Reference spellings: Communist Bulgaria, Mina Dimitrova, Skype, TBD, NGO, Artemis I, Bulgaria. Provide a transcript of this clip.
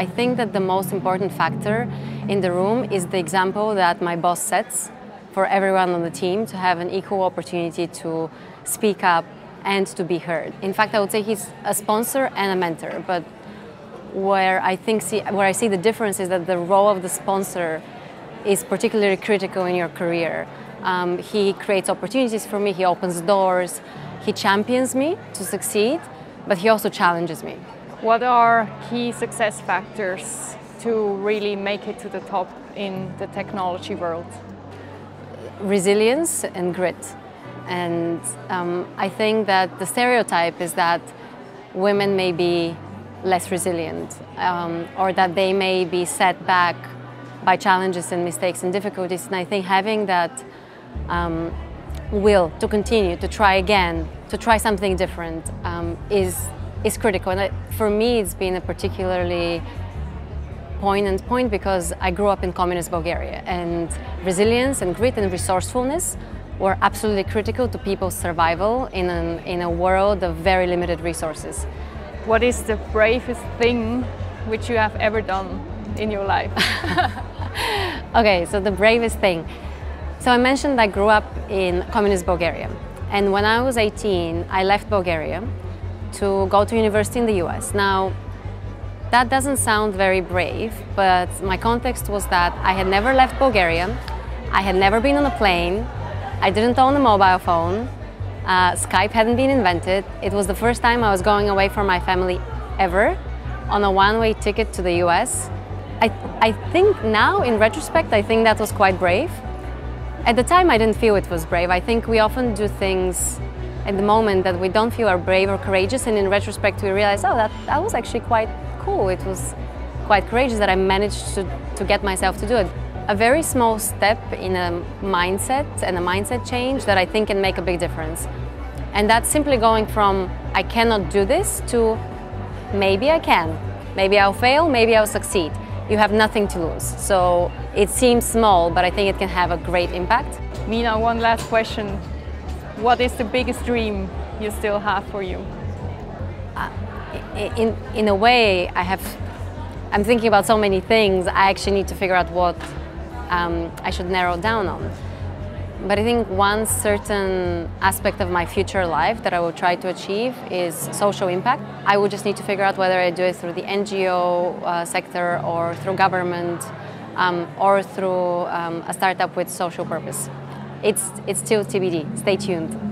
I think that the most important factor in the room is the example that my boss sets for everyone on the team to have an equal opportunity to speak up and to be heard. In fact, I would say he's a sponsor and a mentor, but where I see the difference is that the role of the sponsor is particularly critical in your career. He creates opportunities for me, he opens doors, he champions me to succeed, but he also challenges me. What are key success factors to really make it to the top in the technology world? Resilience and grit. And I think that the stereotype is that women may be less resilient or that they may be set back by challenges and mistakes and difficulties. And I think having that will to continue, to try again, to try something different is critical. And for me, it's been a particularly poignant point because I grew up in Communist Bulgaria, and resilience and grit and resourcefulness were absolutely critical to people's survival in a world of very limited resources. What is the bravest thing which you have ever done in your life? Okay, so the bravest thing. So I mentioned I grew up in Communist Bulgaria, and when I was 18, I left Bulgaria to go to university in the US. Now, that doesn't sound very brave, but my context was that I had never left Bulgaria, I had never been on a plane, I didn't own a mobile phone, Skype hadn't been invented. It was the first time I was going away from my family ever on a one-way ticket to the US. I think now, in retrospect, I think that was quite brave. At the time, I didn't feel it was brave. I think we often do things at the moment that we don't feel are brave or courageous, and in retrospect, we realize, oh, that was actually quite cool. It was quite courageous that I managed to get myself to do it. A very small step in a mindset and a mindset change that I think can make a big difference. And that's simply going from, I cannot do this, to maybe I can. Maybe I'll fail, maybe I'll succeed. You have nothing to lose. So it seems small, but I think it can have a great impact. Mina, one last question. What is the biggest dream you still have for you? In a way, I'm thinking about so many things. I actually need to figure out what I should narrow down on. But I think one certain aspect of my future life that I will try to achieve is social impact. I will just need to figure out whether I do it through the NGO sector or through government or through a startup with social purpose. It's still TBD. Stay tuned.